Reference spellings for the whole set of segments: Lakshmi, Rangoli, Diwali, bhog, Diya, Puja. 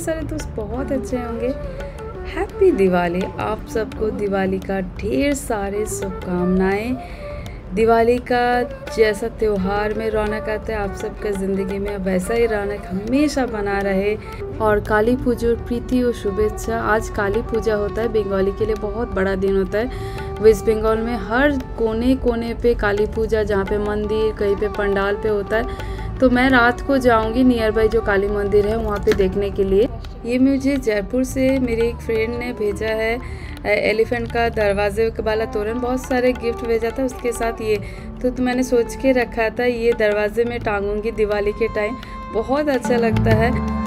सारे दोस्त बहुत अच्छे होंगे। हैप्पी दिवाली, आप सबको दिवाली का ढेर सारे शुभकामनाएँ। दिवाली का जैसा त्यौहार में रौनक आता है, आप सबका ज़िंदगी में वैसा ही रौनक हमेशा बना रहे। और काली पूजा, प्रीति और शुभेच्छा। आज काली पूजा होता है, बंगाली के लिए बहुत बड़ा दिन होता है। वेस्ट बंगाल में हर कोने कोने पे काली पूजा, जहाँ पे मंदिर, कहीं पे पंडाल पे होता है। तो मैं रात को जाऊँगी नियर बाई जो काली मंदिर है वहाँ पर देखने के लिए। ये मुझे जयपुर से मेरे एक फ्रेंड ने भेजा है, एलिफेंट का दरवाजे वाला तोरण, बहुत सारे गिफ्ट भेजा था उसके साथ ये। तो मैंने सोच के रखा था ये दरवाजे में टांगूंगी दिवाली के टाइम, बहुत अच्छा लगता है।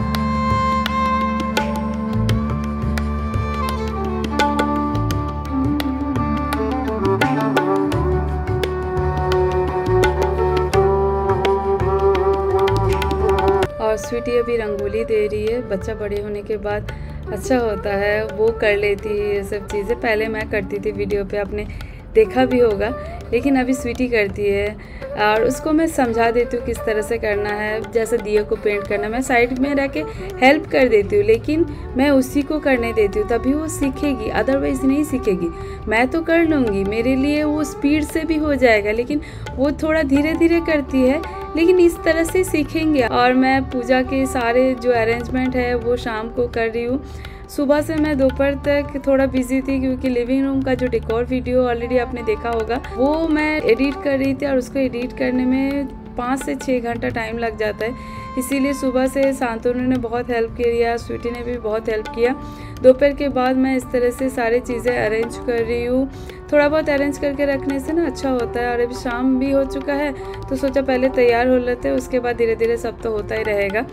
और स्वीटी अभी रंगोली दे रही है, बच्चा बड़े होने के बाद अच्छा होता है, वो कर लेती है ये सब चीज़ें। पहले मैं करती थी, वीडियो पे आपने देखा भी होगा, लेकिन अभी स्वीटी करती है और उसको मैं समझा देती हूँ किस तरह से करना है। जैसे दिया को पेंट करना, मैं साइड में रह के हेल्प कर देती हूँ, लेकिन मैं उसी को करने देती हूँ, तभी वो सीखेगी, अदरवाइज़ नहीं सीखेगी। मैं तो कर लूँगी, मेरे लिए वो स्पीड से भी हो जाएगा, लेकिन वो थोड़ा धीरे धीरे करती है, लेकिन इस तरह से सीखेंगे। और मैं पूजा के सारे जो अरेंजमेंट है वो शाम को कर रही हूँ। सुबह से मैं दोपहर तक थोड़ा बिजी थी, क्योंकि लिविंग रूम का जो डेकोर वीडियो ऑलरेडी आपने देखा होगा वो मैं एडिट कर रही थी, और उसको एडिट करने में 5 से 6 घंटा टाइम लग जाता है। इसीलिए सुबह से शांतनु ने बहुत हेल्प किया, स्वीटी ने भी बहुत हेल्प किया। दोपहर के बाद मैं इस तरह से सारी चीज़ें अरेंज कर रही हूँ। थोड़ा बहुत अरेंज करके रखने से ना अच्छा होता है। और अभी शाम भी हो चुका है, तो सोचा पहले तैयार हो लेते हैं, उसके बाद धीरे धीरे सब तो होता ही रहेगा।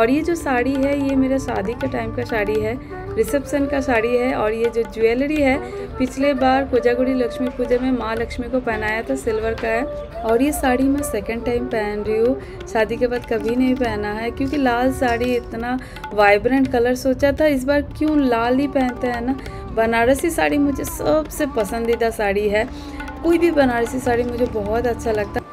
और ये जो साड़ी है ये मेरा शादी के टाइम का साड़ी है, रिसेप्शन का साड़ी है। और ये जो ज्वेलरी है पिछले बार कोजागुड़ी लक्ष्मी पूजा में माँ लक्ष्मी को पहनाया था, सिल्वर का है। और ये साड़ी मैं सेकेंड टाइम पहन रही हूँ, शादी के बाद कभी नहीं पहना है, क्योंकि लाल साड़ी इतना वाइब्रेंट कलर सोचा था, इस बार क्यों लाल ही पहनते हैं ना। बनारसी साड़ी मुझे सबसे पसंदीदा साड़ी है, कोई भी बनारसी साड़ी मुझे बहुत अच्छा लगता है।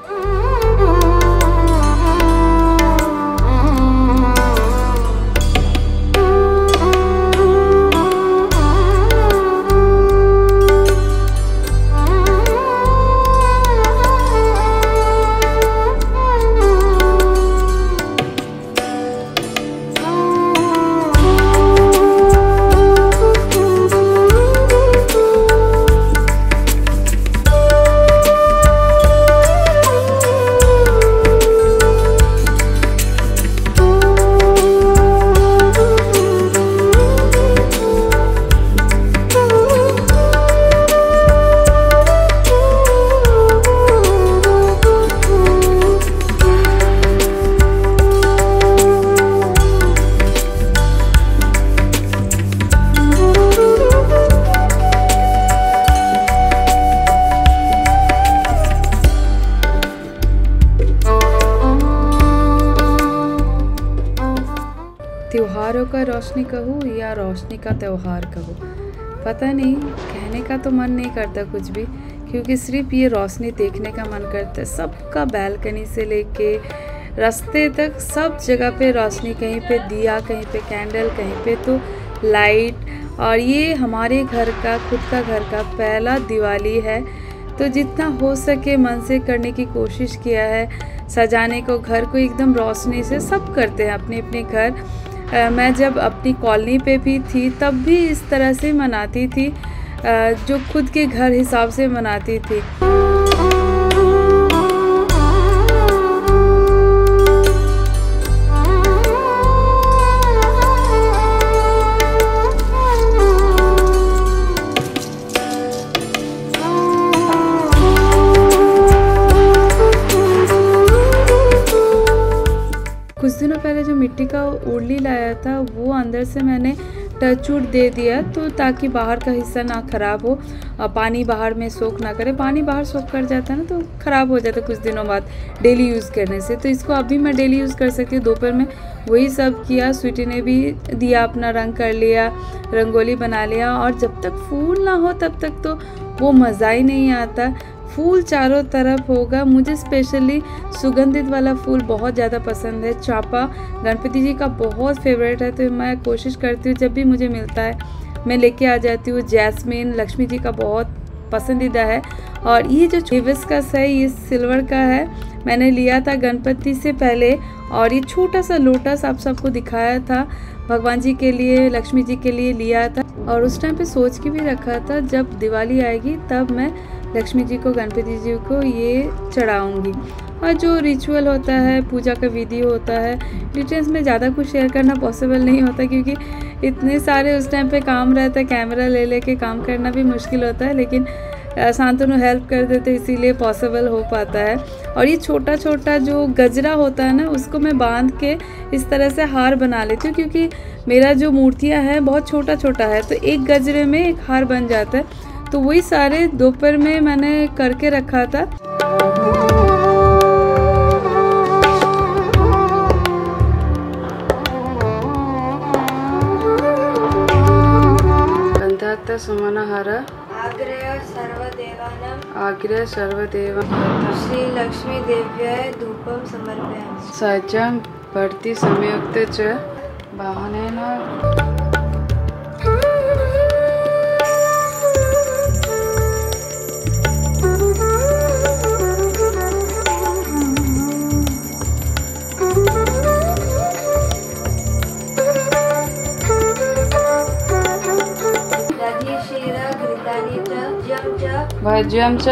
त्योहारों का रोशनी कहूँ या रोशनी का त्यौहार कहूँ, पता नहीं, कहने का तो मन नहीं करता कुछ भी, क्योंकि सिर्फ ये रोशनी देखने का मन करता है। सबका बैलकनी से लेके रास्ते तक सब जगह पे रोशनी, कहीं पे दिया, कहीं पे कैंडल, कहीं पे तो लाइट। और ये हमारे घर का, खुद का घर का पहला दिवाली है, तो जितना हो सके मन से करने की कोशिश किया है, सजाने को घर को एकदम रोशनी से। सब करते हैं अपने अपने घर। मैं जब अपनी कॉलोनी पे भी थी तब भी इस तरह से मनाती थी, जो खुद के घर हिसाब से मनाती थी। कुछ दिनों पहले जो मिट्टी का उड़ली लाया था वो अंदर से मैंने टचवुड दे दिया, तो ताकि बाहर का हिस्सा ना ख़राब हो और पानी बाहर में सोख ना करे। पानी बाहर सोख कर जाता है ना, तो ख़राब हो जाता है कुछ दिनों बाद डेली यूज़ करने से। तो इसको अभी मैं डेली यूज़ कर सकती हूँ। दोपहर में वही सब किया, स्वीटी ने भी दिया अपना रंग कर लिया, रंगोली बना लिया। और जब तक फूल ना हो तब तक तो वो मज़ा ही नहीं आता। फूल चारों तरफ होगा। मुझे स्पेशली सुगंधित वाला फूल बहुत ज़्यादा पसंद है। चापा गणपति जी का बहुत फेवरेट है, तो मैं कोशिश करती हूँ जब भी मुझे मिलता है मैं लेके आ जाती हूँ। जैस्मिन लक्ष्मी जी का बहुत पसंदीदा है। और ये जो हिबिस्कस है ये सिल्वर का है, मैंने लिया था गणपति से पहले। और ये छोटा सा लोटस आप सबको दिखाया था, भगवान जी के लिए लक्ष्मी जी के लिए लिया था। और उस टाइम पे सोच के भी रखा था जब दिवाली आएगी तब मैं लक्ष्मी जी को गणपति जी को ये चढ़ाऊँगी। और जो रिचुअल होता है पूजा का विधि होता है, डिटेल्स में ज़्यादा कुछ शेयर करना पॉसिबल नहीं होता क्योंकि इतने सारे उस टाइम पे काम रहता है, कैमरा ले लेके काम करना भी मुश्किल होता है। लेकिन शांतनु हेल्प कर देते इसीलिए पॉसिबल हो पाता है। और ये छोटा छोटा जो गजरा होता है ना उसको मैं बांध के इस तरह से हार बना लेती हूँ क्योंकि मेरा जो मूर्तियाँ हैं बहुत छोटा छोटा है, तो एक गजरे में एक हार बन जाता है। तो वही सारे दोपहर में मैंने करके रखा था। सुमनहरा आग्रह सर्वदेव श्री लक्ष्मी देव्याय धूपम समर्पयामि सज्जं भर्ति संयुक्त च वाहनेन। भज्यम च श्री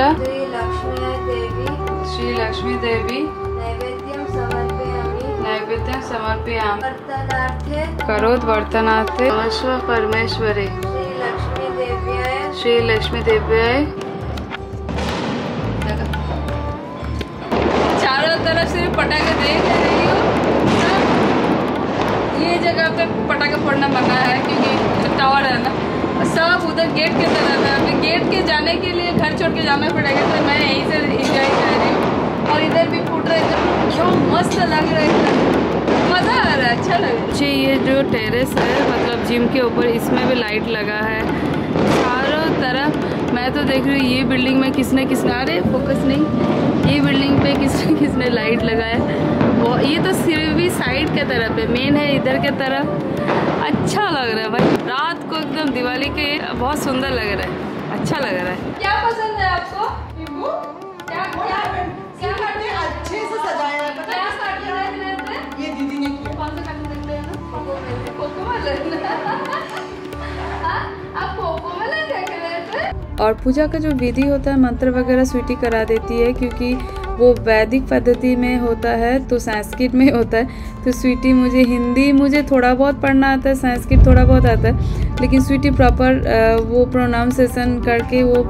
लक्ष्मी देवी नैवेद्यम समर्पयामि करोत वर्तनार्थे नमस्व परमेश्वरे श्री लक्ष्मी देव्याय। चारों तरफ से पटाखे देख रही हो, ये जगह पे पटाखे फोड़ना मना है क्योंकि टावर है ना, सब उधर गेट के तरफ है। हमें गेट के जाने के लिए घर छोड़ के जाना पड़ेगा, तो मैं यहीं से इंजॉय कर रही हूँ। और इधर भी फूट रहा है, इधर क्यों मस्त लग रहा है, मज़ा आ रहा है, अच्छा लग रहा है। जी ये जो टेरेस है मतलब जिम के ऊपर, इसमें भी लाइट लगा है चारों तरफ। मैं तो देख रही हूँ ये बिल्डिंग में किसने अरे फोकस नहीं, ये बिल्डिंग पे किसने लाइट लगाया। और ये तो सिर्फ साइड के तरफ है, मेन है इधर के तरफ। अच्छा लग रहा है भाई, रात को एकदम दिवाली के बहुत सुंदर लग रहा है, अच्छा लग रहा है। क्या पसंद है आपको? क्या करते हैं अच्छे से सजाया रहता है। ये दीदी ने कौन सा आप कोको में देख रहे थे। और पूजा का जो विधि होता है मंत्र वगैरह स्वीटी करा देती है क्योंकि वो वैदिक पद्धति में होता है, तो संस्कृत में होता है। तो स्वीटी मुझे हिंदी मुझे थोड़ा बहुत पढ़ना आता है, संस्कृत थोड़ा बहुत आता है, लेकिन स्वीटी प्रॉपर वो प्रोनाउंसिएशन करके वो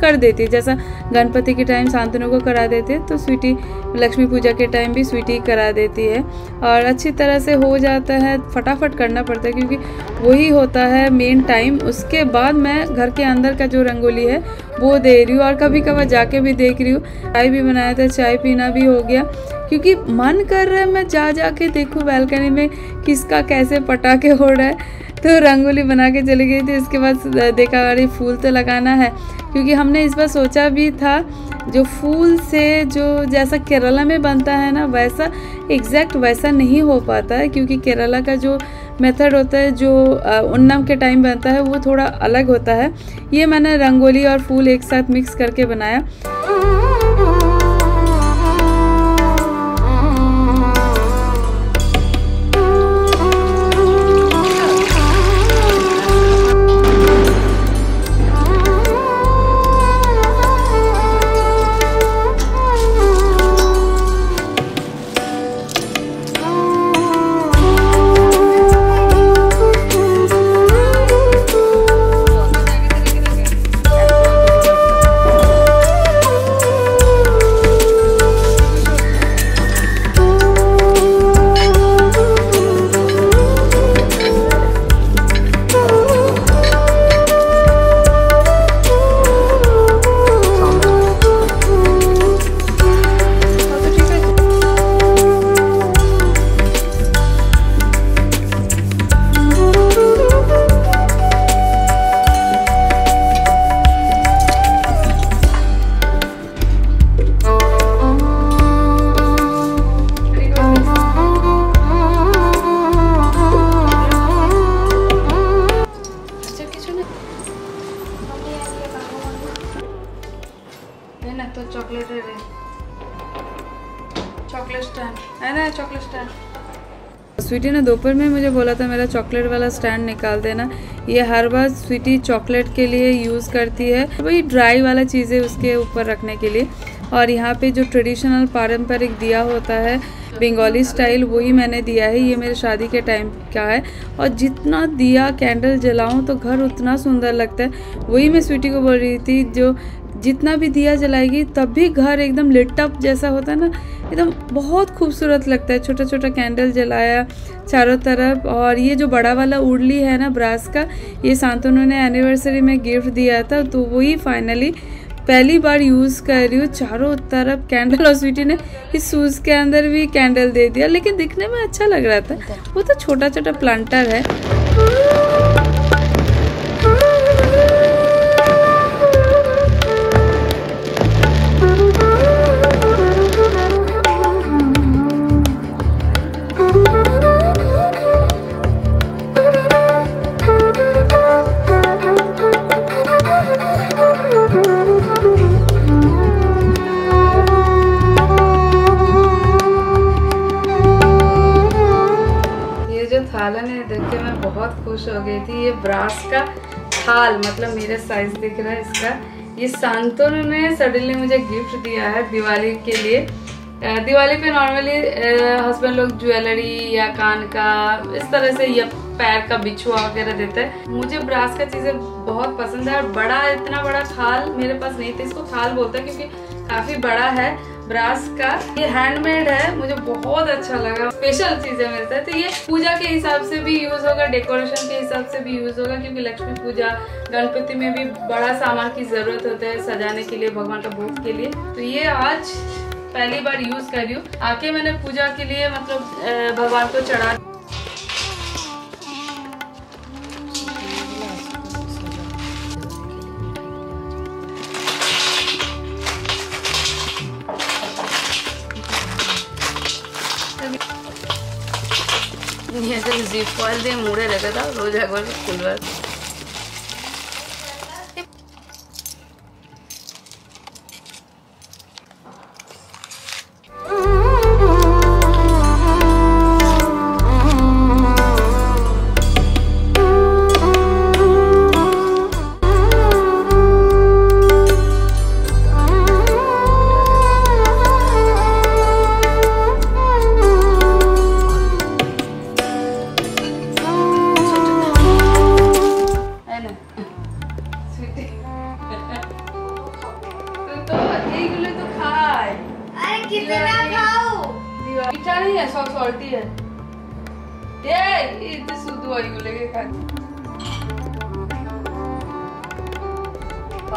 कर देती है। जैसा गणपति के टाइम शांतनु को करा देते हैं, तो स्वीटी लक्ष्मी पूजा के टाइम भी स्वीटी करा देती है। और अच्छी तरह से हो जाता है, फटाफट करना पड़ता है क्योंकि वही होता है मेन टाइम। उसके बाद मैं घर के अंदर का जो रंगोली है वो दे रही हूँ, और कभी कभार जाके भी देख रही हूँ। चाय भी बनाया था, चाय पीना भी हो गया क्योंकि मन कर रहा है मैं जा के देखूँ बैल्कनी में किसका कैसे पटाखे हो रहा है। तो रंगोली बना के चली गई थी। इसके बाद देखा अरे फूल तो लगाना है क्योंकि हमने इस बार सोचा भी था जो फूल से जो जैसा केरला में बनता है ना वैसा एग्जैक्ट वैसा नहीं हो पाता है क्योंकि केरला का जो मेथड होता है जो उन्नम के टाइम बनता है वो थोड़ा अलग होता है। ये मैंने रंगोली और फूल एक साथ मिक्स करके बनाया। है ना चॉकलेट स्टैंड। स्वीटी ने दोपहर में मुझे बोला था मेरा चॉकलेट वाला स्टैंड निकाल देना। ये हर बार स्वीटी चॉकलेट के लिए यूज़ करती है, वही ड्राई वाला चीज़ें उसके ऊपर रखने के लिए। और यहाँ पे जो ट्रेडिशनल पारंपरिक दिया होता है बंगाली स्टाइल, वही मैंने दिया है। ये मेरे शादी के टाइम का है। और जितना दिया कैंडल जलाऊं तो घर उतना सुंदर लगता है। वही मैं स्वीटी को बोल रही थी, जो जितना भी दिया जलाएगी तब भी घर एकदम लिटअप जैसा होता है ना, एकदम बहुत खूबसूरत लगता है। छोटा छोटा कैंडल जलाया चारों तरफ। और ये जो बड़ा वाला उड़ली है ना ब्रास का, ये शांतनु ने एनिवर्सरी में गिफ्ट दिया था, तो वही फाइनली पहली बार यूज़ कर रही हूँ। चारों तरफ कैंडल, और स्वीटी ने इस शूज़ के अंदर भी कैंडल दे दिया, लेकिन दिखने में अच्छा लग रहा था। वो तो छोटा छोटा प्लांटर है। हो गई थी। ये ब्रास का थाल, मतलब मेरे साइज दिख रहा है इसका। ये शांतनु ने सडनली मुझे गिफ्ट दिया है दिवाली के लिए। दिवाली पे नॉर्मली हस्बैंड लोग ज्वेलरी या कान का इस तरह से या पैर का बिछुआ वगैरह देता है। मुझे ब्रास का चीज़ें बहुत पसंद है। और बड़ा, इतना बड़ा थाल मेरे पास नहीं था। इसको थाल बोलता है क्योंकि काफ़ी बड़ा है ब्रास का। ये हैंडमेड है, मुझे बहुत अच्छा लगा। स्पेशल चीजें मिलता है, तो ये पूजा के हिसाब से भी यूज होगा, डेकोरेशन के हिसाब से भी यूज होगा, क्योंकि लक्ष्मी पूजा गणपति में भी बड़ा सामान की जरूरत होता है सजाने के लिए, भगवान का भोग के लिए। तो ये आज पहली बार यूज कर रही हूँ। आके मैंने पूजा के लिए, मतलब भगवान को चढ़ा। जीपॉल दे मुड़े लगा था रोज अखबार खुलवार।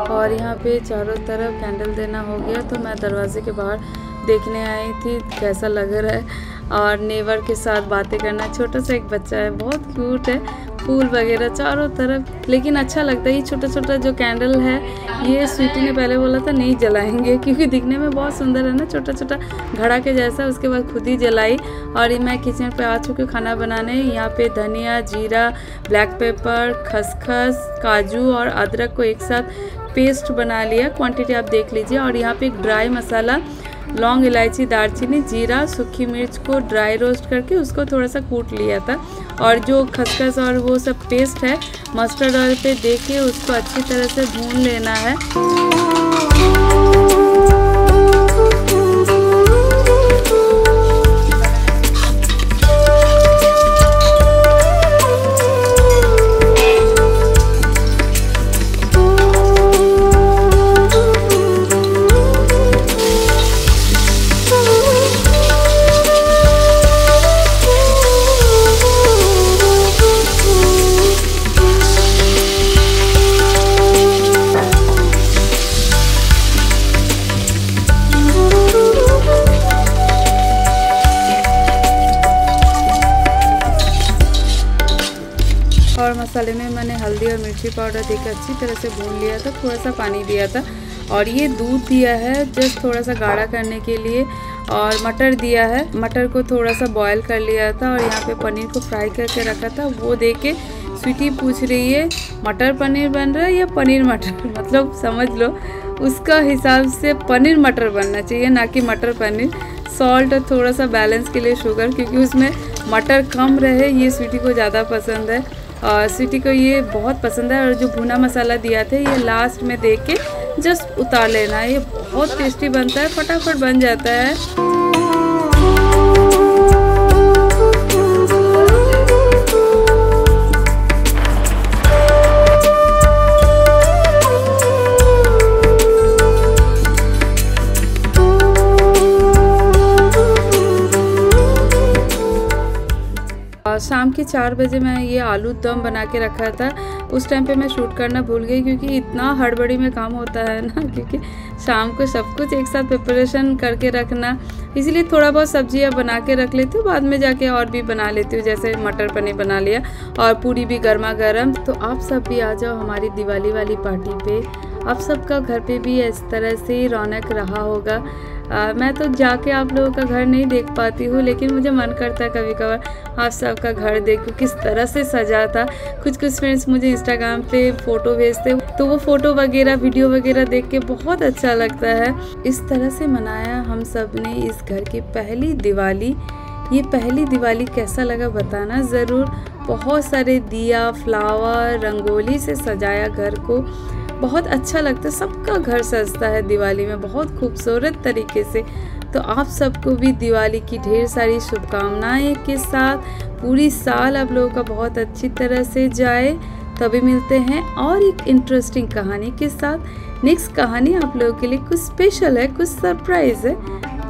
और यहाँ पे चारों तरफ कैंडल देना हो गया, तो मैं दरवाजे के बाहर देखने आई थी कैसा लग रहा है। और नेवर के साथ बातें करना, छोटा सा एक बच्चा है, बहुत क्यूट है। फूल वगैरह चारों तरफ, लेकिन अच्छा लगता है। ये छोटा छोटा जो कैंडल है, ये स्वीटी ने पहले बोला था नहीं जलाएंगे क्योंकि दिखने में बहुत सुंदर है ना, छोटा छोटा घड़ा के जैसा। उसके बाद खुद ही जलाई। और मैं किचन पे आ चुकी हूँ खाना बनाने। यहाँ पे धनिया, जीरा, ब्लैक पेपर, खसखस, काजू और अदरक को एक साथ पेस्ट बना लिया। क्वान्टिटी आप देख लीजिए। और यहाँ पर एक ड्राई मसाला, लौंग, इलायची, दालचीनी, जीरा, सूखी मिर्च को ड्राई रोस्ट करके उसको थोड़ा सा कूट लिया था। और जो खसखस और वो सब पेस्ट है, मस्टर्ड ऑयल पे देके उसको अच्छी तरह से भून लेना है। मसाले में मैंने हल्दी और मिर्ची पाउडर देकर अच्छी तरह से भून लिया था, थोड़ा सा पानी दिया था। और ये दूध दिया है जस्ट थोड़ा सा गाढ़ा करने के लिए। और मटर दिया है, मटर को थोड़ा सा बॉयल कर लिया था। और यहाँ पे पनीर को फ्राई करके रखा था, वो देके स्वीटी पूछ रही है मटर पनीर बन रहा है या पनीर मटर, मतलब समझ लो उसका हिसाब से पनीर मटर बनना चाहिए, ना कि मटर पनीर। सॉल्ट और थोड़ा सा बैलेंस के लिए शुगर, क्योंकि उसमें मटर कम रहे, ये स्वीटी को ज़्यादा पसंद है और स्वीटी को ये बहुत पसंद है। और जो भुना मसाला दिया था ये लास्ट में देख के जस्ट उतार लेना है, ये बहुत टेस्टी बनता है, फटाफट बन जाता है। शाम के 4 बजे मैं ये आलू दम बना के रखा था, उस टाइम पे मैं शूट करना भूल गई क्योंकि इतना हड़बड़ी में काम होता है ना, क्योंकि शाम को सब कुछ एक साथ प्रिपरेशन करके रखना, इसीलिए थोड़ा बहुत सब्जियां बना के रख लेती हूँ, बाद में जाके और भी बना लेती हूँ। जैसे मटर पनीर बना लिया और पूरी भी गर्मा गर्म। तो आप सब भी आ जाओ हमारी दिवाली वाली पार्टी पर, आप सबका घर पे भी इस तरह से रौनक रहा होगा। मैं तो जाके आप लोगों का घर नहीं देख पाती हूँ, लेकिन मुझे मन करता है कभी कभार आप सबका घर देखूँ किस तरह से सजा था। कुछ कुछ फ्रेंड्स मुझे इंस्टाग्राम पे फ़ोटो भेजते, तो वो फ़ोटो वगैरह वीडियो वगैरह देख के बहुत अच्छा लगता है। इस तरह से मनाया हम सब ने इस घर की पहली दिवाली। ये पहली दिवाली कैसा लगा बताना ज़रूर। बहुत सारे दिया, फ्लावर, रंगोली से सजाया घर को, बहुत अच्छा लगता है। सबका घर सजता है दिवाली में बहुत खूबसूरत तरीके से। तो आप सबको भी दिवाली की ढेर सारी शुभकामनाएं के साथ, पूरी साल आप लोगों का बहुत अच्छी तरह से जाए। तो अभी मिलते हैं और एक इंटरेस्टिंग कहानी के साथ। नेक्स्ट कहानी आप लोगों के लिए कुछ स्पेशल है, कुछ सरप्राइज़ है।